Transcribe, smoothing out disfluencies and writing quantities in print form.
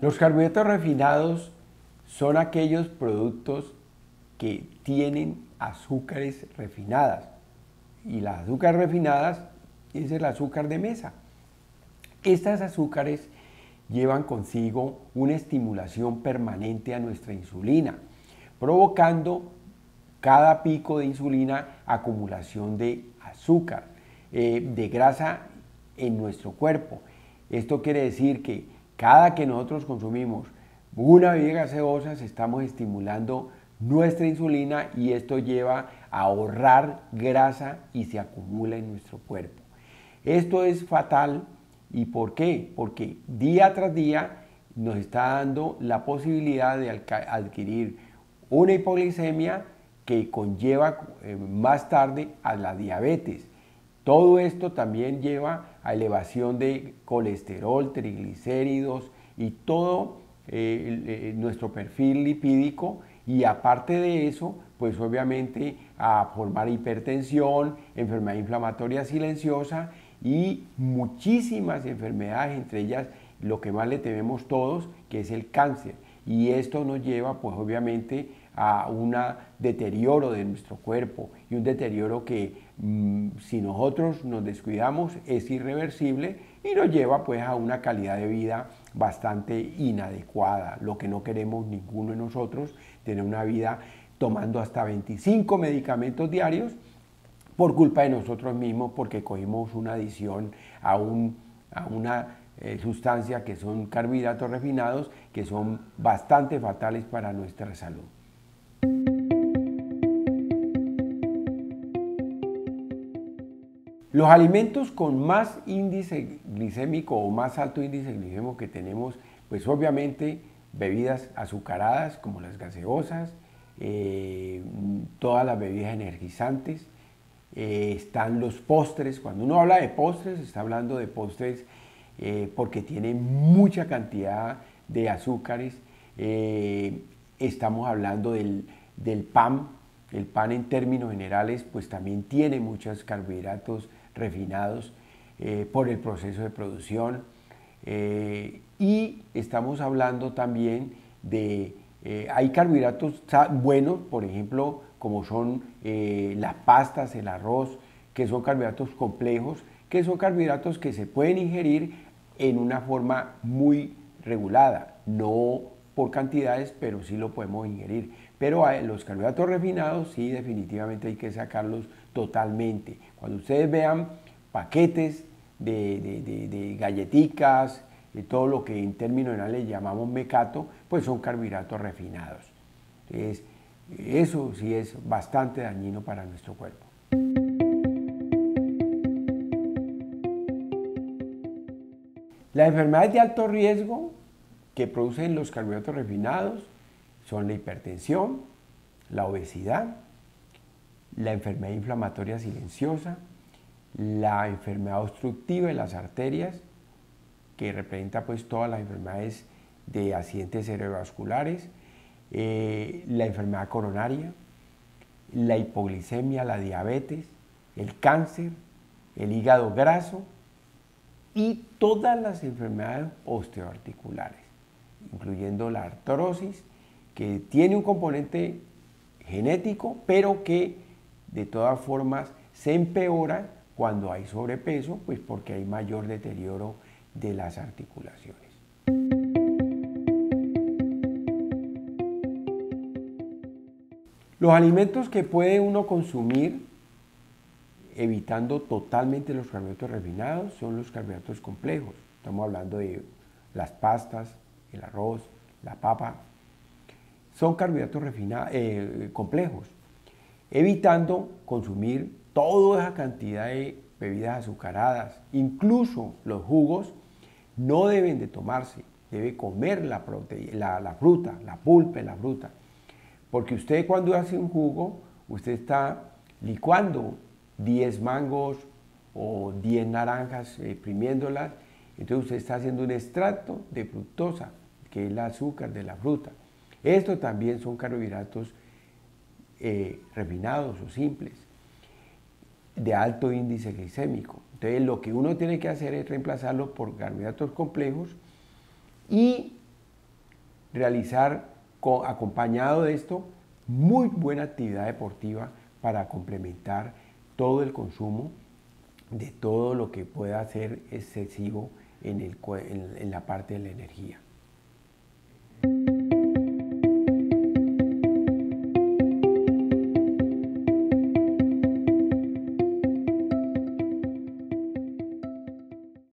Los carbohidratos refinados son aquellos productos que tienen azúcares refinadas. Y las azúcares refinadas es el azúcar de mesa. Estas azúcares llevan consigo una estimulación permanente a nuestra insulina, provocando cada pico de insulina acumulación de azúcar, de grasa en nuestro cuerpo. Esto quiere decir que cada que nosotros consumimos una bebida gaseosa estamos estimulando nuestra insulina y esto lleva a ahorrar grasa y se acumula en nuestro cuerpo. Esto es fatal. ¿Y por qué? Porque día tras día nos está dando la posibilidad de adquirir una hipoglicemia que conlleva más tarde a la diabetes. Todo esto también lleva a elevación de colesterol, triglicéridos y todo nuestro perfil lipídico, y aparte de eso, pues obviamente a formar hipertensión, enfermedad inflamatoria silenciosa y muchísimas enfermedades, entre ellas lo que más le tememos todos, que es el cáncer. Y esto nos lleva pues obviamente a un deterioro de nuestro cuerpo y un deterioro que si nosotros nos descuidamos es irreversible y nos lleva pues a una calidad de vida bastante inadecuada, lo que no queremos ninguno de nosotros, tener una vida tomando hasta 25 medicamentos diarios por culpa de nosotros mismos porque cogimos una adicción a, una sustancia que son carbohidratos refinados que son bastante fatales para nuestra salud. Los alimentos con más índice glicémico o más alto índice glicémico que tenemos, pues obviamente bebidas azucaradas como las gaseosas, todas las bebidas energizantes, están los postres. Cuando uno habla de postres, está hablando de postres porque tienen mucha cantidad de azúcares. Estamos hablando del pan. El pan en términos generales pues también tiene muchos carbohidratos refinados por el proceso de producción y estamos hablando también de hay carbohidratos buenos, por ejemplo, como son las pastas, el arroz, que son carbohidratos complejos, que son carbohidratos que se pueden ingerir en una forma muy regulada, no por cantidades, pero sí lo podemos ingerir. Pero los carbohidratos refinados sí definitivamente hay que sacarlos totalmente. Cuando ustedes vean paquetes de galletitas, de todo lo que en términos generales llamamos mecato, pues son carbohidratos refinados. Entonces, eso sí es bastante dañino para nuestro cuerpo. Las enfermedades de alto riesgo que producen los carbohidratos refinados son la hipertensión, la obesidad, la enfermedad inflamatoria silenciosa, la enfermedad obstructiva de las arterias, que representa pues todas las enfermedades de accidentes cerebrovasculares, la enfermedad coronaria, la hipoglicemia, la diabetes, el cáncer, el hígado graso y todas las enfermedades osteoarticulares, incluyendo la artrosis, que tiene un componente genético, pero que de todas formas se empeora cuando hay sobrepeso, pues porque hay mayor deterioro de las articulaciones. Los alimentos que puede uno consumir evitando totalmente los carbohidratos refinados son los carbohidratos complejos. Estamos hablando de las pastas, el arroz, la papa. Son carbohidratos complejos, evitando consumir toda esa cantidad de bebidas azucaradas. Incluso los jugos no deben de tomarse, debe comer la fruta, la pulpa, la fruta. Porque usted cuando hace un jugo, usted está licuando 10 mangos o 10 naranjas, exprimiéndolas. Entonces usted está haciendo un extracto de fructosa, que es el azúcar de la fruta. Estos también son carbohidratos refinados o simples, de alto índice glicémico. Entonces lo que uno tiene que hacer es reemplazarlos por carbohidratos complejos y realizar acompañado de esto muy buena actividad deportiva para complementar todo el consumo de todo lo que pueda ser excesivo en la parte de la energía.